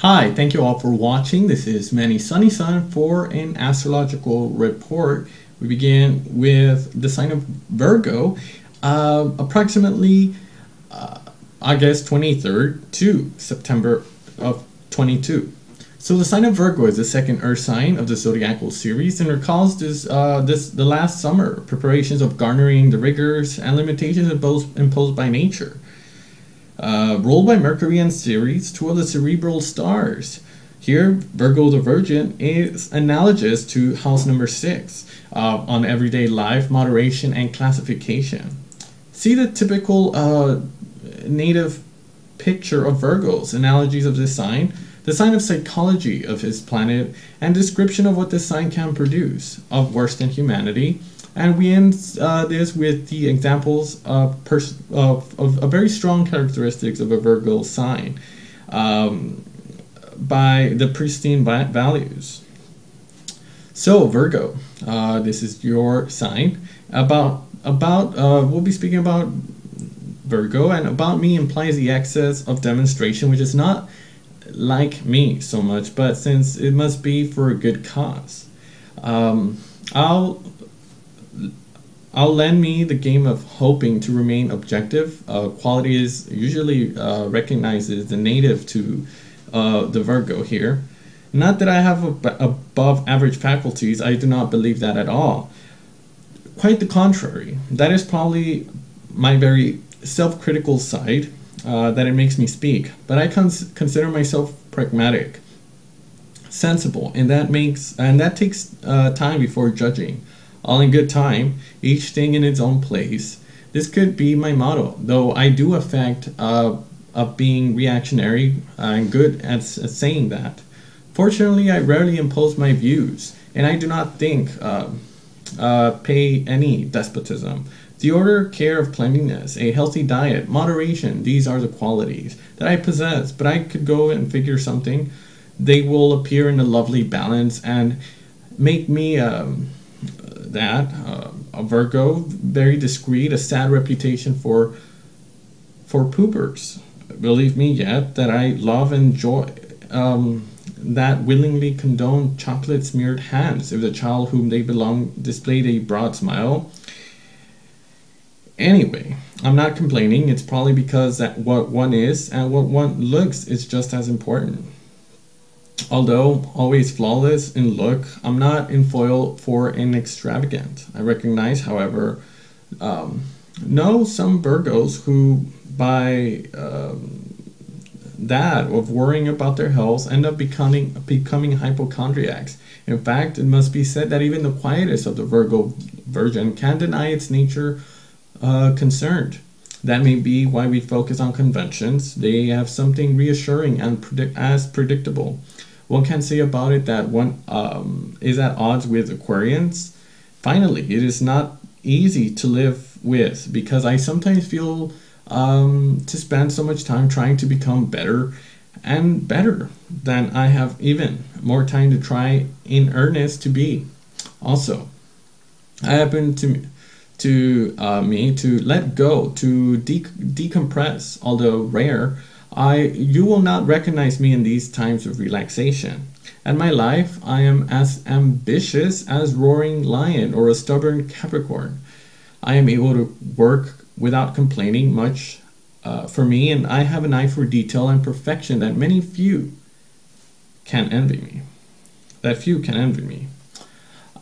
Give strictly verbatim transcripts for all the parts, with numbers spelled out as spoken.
Hi, thank you all for watching. This is Manny Sunny Sun for an astrological report. We begin with the sign of Virgo, uh, approximately, uh, I guess, twenty-third to September of twenty-two. So the sign of Virgo is the second earth sign of the zodiacal series and recalls this, uh, this the last summer preparations of garnering the rigors and limitations imposed, imposed by nature. Uh, ruled by Mercury and Ceres, two of the cerebral stars. Here, Virgo the Virgin is analogous to house number six uh, on everyday life, moderation, and classification. See the typical uh, native picture of Virgos, analogies of this sign, the sign of psychology of his planet, and description of what this sign can produce of worse than humanity. And we end uh, this with the examples of, pers of, of, of very strong characteristics of a Virgo sign um, by the pristine values. So Virgo, uh, this is your sign. About, about uh, we'll be speaking about Virgo, and about me implies the excess of demonstration, which is not like me so much, but since it must be for a good cause. Um, I'll... I'll lend me the game of hoping to remain objective. Uh, quality is usually uh, recognized as the native to uh, the Virgo here. Not that I have ab above average faculties, I do not believe that at all. Quite the contrary. That is probably my very self-critical side uh, that it makes me speak. But I cons consider myself pragmatic, sensible, and that makes and that takes uh, time before judging. All in good time, each thing in its own place. This could be my motto, though I do affect uh, of being reactionary and good at, at saying that. Fortunately, I rarely impose my views, and I do not think uh, uh, pay any despotism. The order, care of cleanliness, a healthy diet, moderation, these are the qualities that I possess, but I could go and figure something. They will appear in a lovely balance and make me... Um, that uh, a Virgo, very discreet, a sad reputation for for poopers. Believe me yet that I love and joy um, that willingly condone chocolate smeared hands if the child whom they belong displayed a broad smile. Anyway, I'm not complaining. It's probably because that what one is and what one looks is just as important. Although always flawless in look, I'm not in foil for an extravagant. I recognize, however, um, know some Virgos who, by um, that of worrying about their health, end up becoming becoming hypochondriacs. In fact, it must be said that even the quietest of the Virgo Virgin can deny its nature uh, concerned. That may be why we focus on conventions. They have something reassuring and predict as predictable. One can say about it that one um, is at odds with Aquarians. Finally, it is not easy to live with because I sometimes feel um, to spend so much time trying to become better and better than I have even. More time to try in earnest to be. Also, I happen to to uh, me to let go, to de decompress, although rare. I, you will not recognize me in these times of relaxation. In my life, I am as ambitious as a roaring lion or a stubborn Capricorn. I am able to work without complaining much uh, for me, and I have an eye for detail and perfection that many few can envy me. That few can envy me.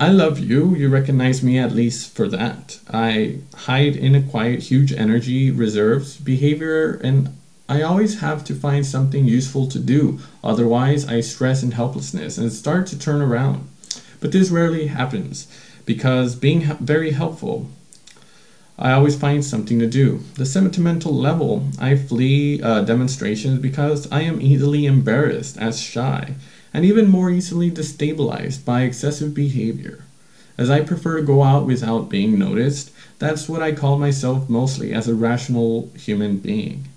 I love you. You recognize me at least for that. I hide in a quiet, huge energy, reserves, behavior, and I always have to find something useful to do, otherwise I stress in helplessness and start to turn around. But this rarely happens, because being very helpful, I always find something to do. The sentimental level, I flee uh, demonstrations because I am easily embarrassed as shy, and even more easily destabilized by excessive behavior. As I prefer to go out without being noticed, that's what I call myself mostly as a rational human being.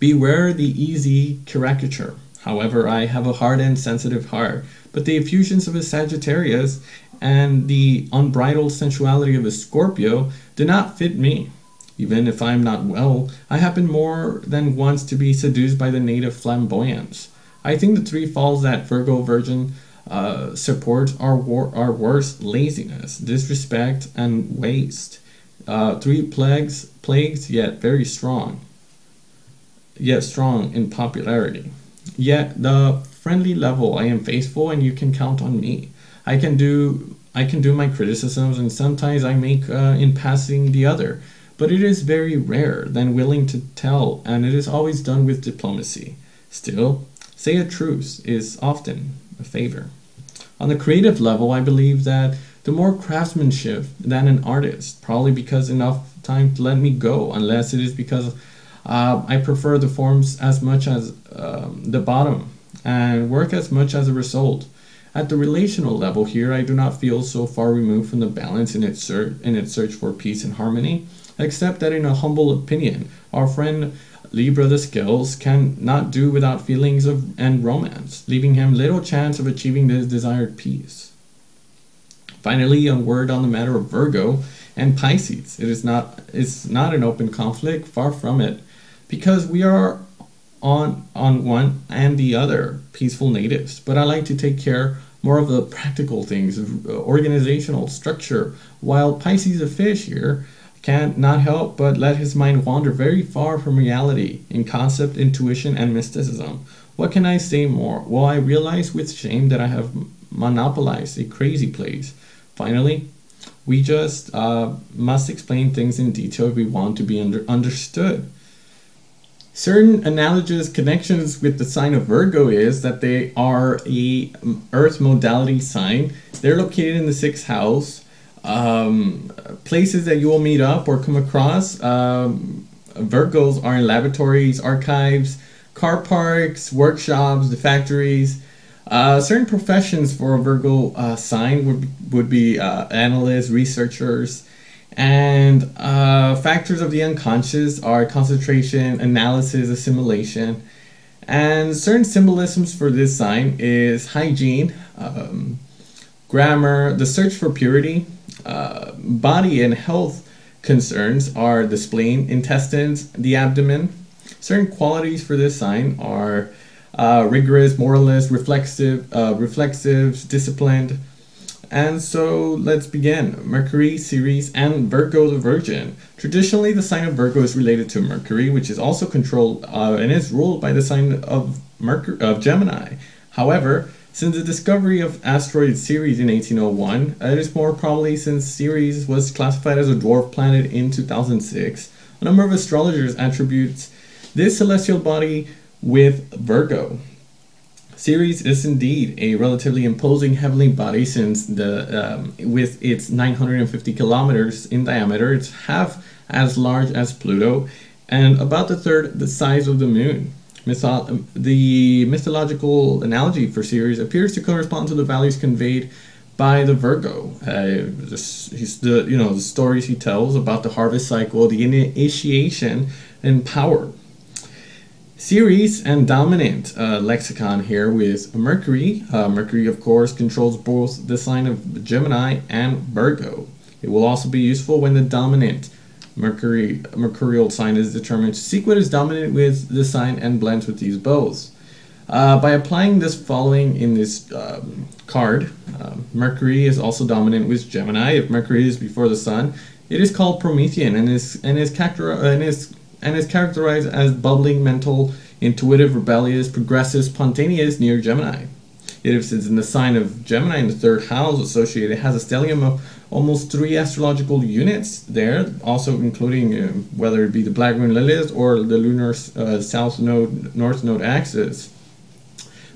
Beware the easy caricature. However, I have a hard and sensitive heart, but the effusions of a Sagittarius and the unbridled sensuality of a Scorpio do not fit me. Even if I'm not well, I happen more than once to be seduced by the native flamboyance. I think the three faults that Virgo Virgin uh, supports are, war are worse laziness, disrespect, and waste. Uh, three plagues, plagues yet very strong, yet strong in popularity. Yet the friendly level, I am faithful and you can count on me. I can do, I can do my criticisms and sometimes I make uh, in passing the other. But it is very rare than willing to tell and it is always done with diplomacy. Still, say a truce is often a favor. On the creative level, I believe that the more craftsmanship than an artist, probably because enough time to let me go, unless it is because uh, I prefer the forms as much as um, the bottom and work as much as a result. At the relational level here, I do not feel so far removed from the balance in its, ser in its search for peace and harmony, except that in a humble opinion, our friend Libra the Scales can not do without feelings of and romance, leaving him little chance of achieving his desired peace. Finally, a word on the matter of Virgo and Pisces. It is not, it's not an open conflict, far from it, because we are on, on one and the other peaceful natives. But I like to take care more of the practical things, organizational structure, while Pisces a fish here can not help but let his mind wander very far from reality in concept, intuition, and mysticism. What can I say more? Well, I realize with shame that I have monopolized a crazy place. Finally, we just uh, must explain things in detail if we want to be under understood. Certain analogous connections with the sign of Virgo is that they are a earth modality sign. They're located in the sixth house. Um, places that you will meet up or come across. Um, Virgos are in laboratories, archives, car parks, workshops, the factories. Uh, certain professions for a Virgo uh, sign would, would be uh, analysts, researchers, and uh, factors of the unconscious are concentration, analysis, assimilation, and certain symbolisms for this sign is hygiene, um, grammar, the search for purity, uh, body and health concerns are the spleen, intestines, the abdomen. Certain qualities for this sign are Uh, rigorous, moralist, reflexive, uh, reflexive, disciplined. And so let's begin. Mercury, Ceres, and Virgo the Virgin. Traditionally, the sign of Virgo is related to Mercury, which is also controlled uh, and is ruled by the sign of Mercury of Gemini. However, since the discovery of asteroid Ceres in eighteen oh one, it is more probably since Ceres was classified as a dwarf planet in two thousand six. A number of astrologers attribute this celestial body with Virgo. Ceres is indeed a relatively imposing heavenly body since the um, with its nine hundred fifty kilometers in diameter, it's half as large as Pluto and about the third the size of the moon. Mytho the mythological analogy for Ceres appears to correspond to the values conveyed by the Virgo. Uh, this, he's the you know the stories he tells about the harvest cycle, the initiation, and power. Ceres and dominant uh, lexicon here with Mercury. Uh, Mercury, of course, controls both the sign of Gemini and Virgo. It will also be useful when the dominant Mercury mercurial sign is determined to seek what is dominant with the sign and blends with these both. Uh, by applying this following in this um, card, uh, Mercury is also dominant with Gemini. If Mercury is before the sun, it is called Promethean and is and is character and is and is characterized as bubbling, mental, intuitive, rebellious, progressive, spontaneous near Gemini. It is in the sign of Gemini in the third house associated. It has a stellium of almost three astrological units there, also including uh, whether it be the Black Moon Lilith or the lunar uh, south node, north node axis.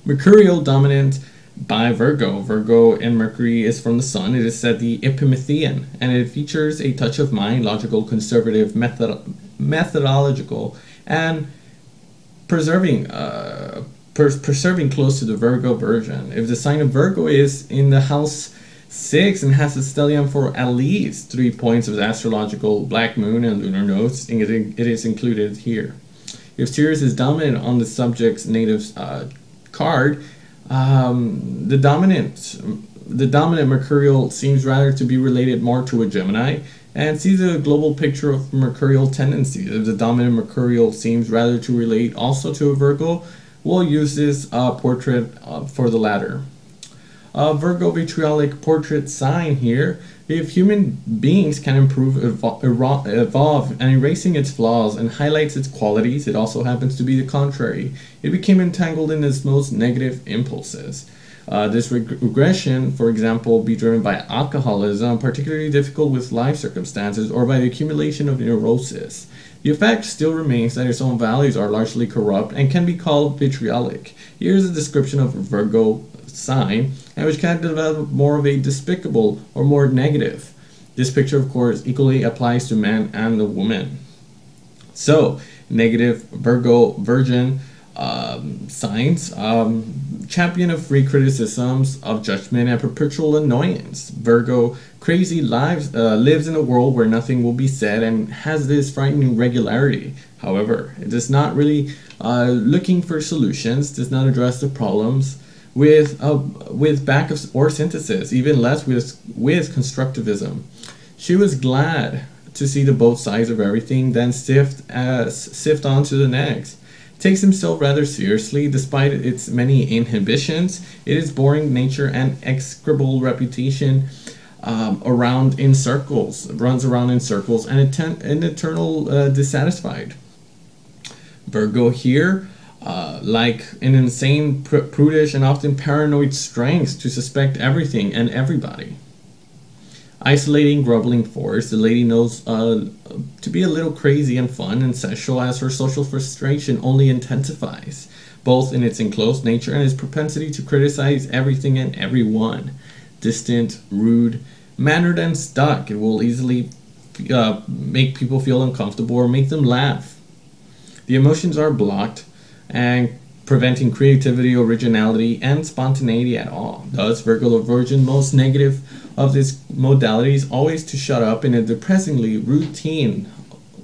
Mercurial dominant by Virgo. Virgo and Mercury is from the sun. It is said the Epimethean, and it features a touch of mind, logical, conservative, method methodological, and preserving, uh, per preserving close to the Virgo Virgin. If the sign of Virgo is in the house six and has a stellium for at least three points of the astrological black moon and lunar nodes, it, it is included here. If Ceres is dominant on the subject's native uh, card, Um, the dominant, the dominant mercurial seems rather to be related more to a Gemini, and sees a global picture of mercurial tendencies. The dominant mercurial seems rather to relate also to a Virgo. We'll use this uh, portrait uh, for the latter. Uh, Virgo vitriolic portrait sign here. If human beings can improve, evol evolve, and erasing its flaws and highlights its qualities, it also happens to be the contrary. It became entangled in its most negative impulses. Uh, this reg regression, for example, be driven by alcoholism, particularly difficult with life circumstances, or by the accumulation of neurosis. The effect still remains that its own values are largely corrupt and can be called vitriolic. Here's a description of Virgo sign, and which can develop more of a despicable or more negative. This picture, of course, equally applies to man and the woman. So, negative Virgo virgin um, signs, um, champion of free criticisms, of judgment, and perpetual annoyance. Virgo crazy lives uh, lives in a world where nothing will be said and has this frightening regularity. However, it is not really uh, looking for solutions, does not address the problems with uh, with back of, or synthesis, even less with with constructivism. She was glad to see the both sides of everything, then sift uh, sift on to the next. Takes himself rather seriously despite its many inhibitions. It is boring nature and execrable reputation. Um, around in circles, runs around in circles, and an eternal uh, dissatisfied. Virgo here. Uh, like an insane, pr prudish, and often paranoid strength to suspect everything and everybody. Isolating, groveling force, the lady knows uh, to be a little crazy and fun and sexual as her social frustration only intensifies, both in its enclosed nature and its propensity to criticize everything and everyone. Distant, rude, mannered, and stuck, it will easily uh, make people feel uncomfortable or make them laugh. The emotions are blocked and preventing creativity, originality, and spontaneity at all. Thus, Virgo the Virgin, most negative of these modalities, always to shut up in a depressingly routine,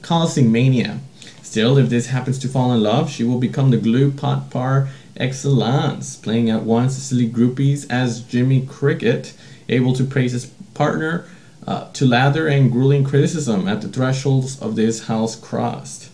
causing mania. Still, if this happens to fall in love, she will become the glue pot par excellence, playing at once the silly groupies as Jimmy Cricket, able to praise his partner uh, to lather and grueling criticism at the thresholds of this house crossed.